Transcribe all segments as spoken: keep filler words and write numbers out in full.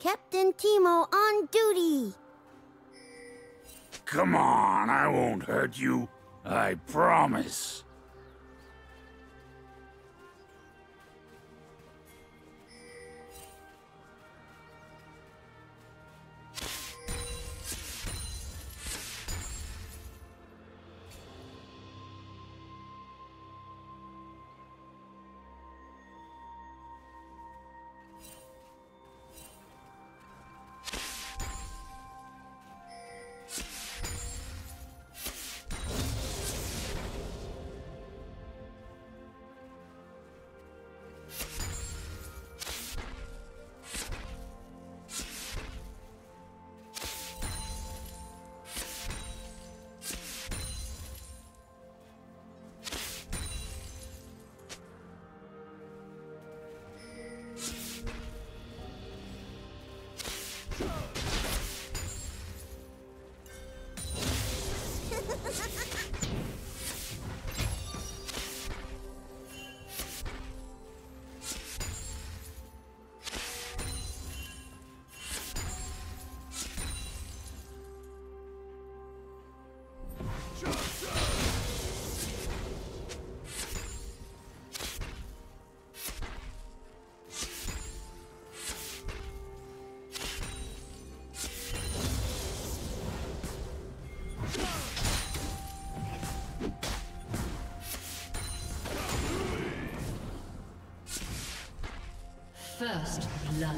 Captain Teemo on duty! Come on, I won't hurt you. I promise. First blood.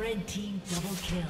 Red team double kill.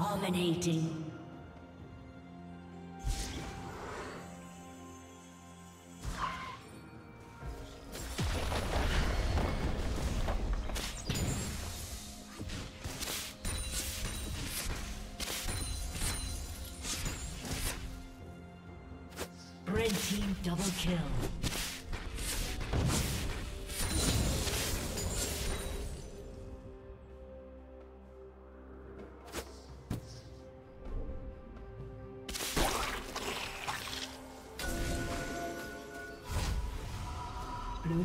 Dominating. Red team double kill. Blue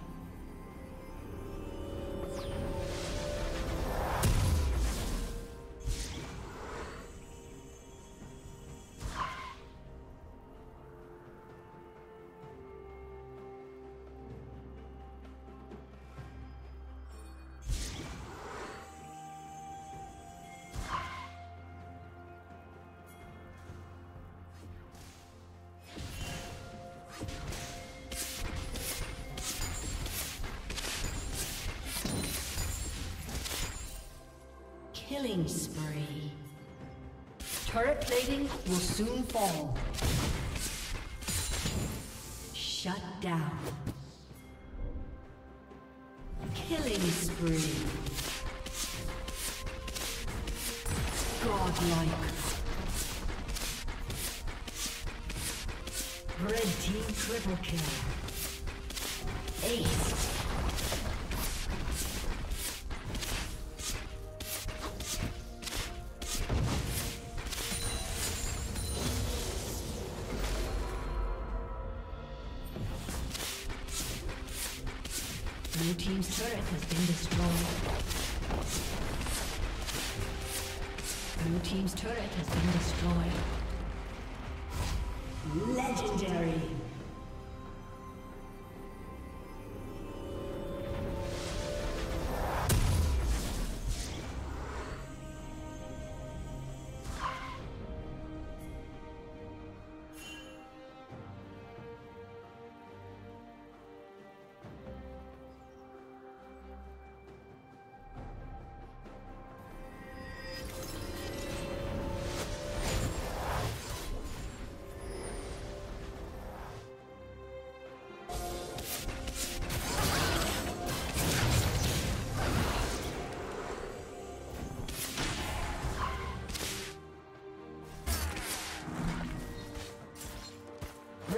Killing spree. Turret plating will soon fall. Shut down. Killing spree. Godlike. Red team triple kill. Ace. Blue team's turret has been destroyed. Blue team's turret has been destroyed. Legendary!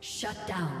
Shut down.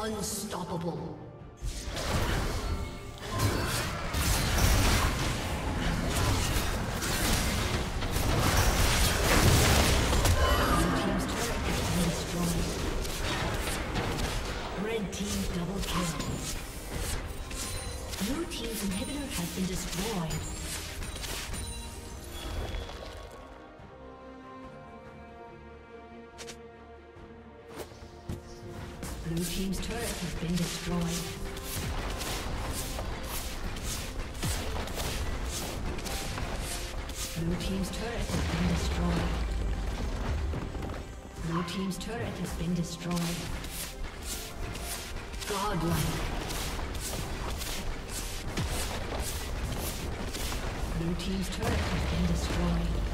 Unstoppable. Red team double kill. Blue team's inhibitor has been destroyed. Blue team's turret has been destroyed. Blue team's turret has been destroyed. Blue team's turret has been destroyed. Godlike. Blue team's turret has been destroyed.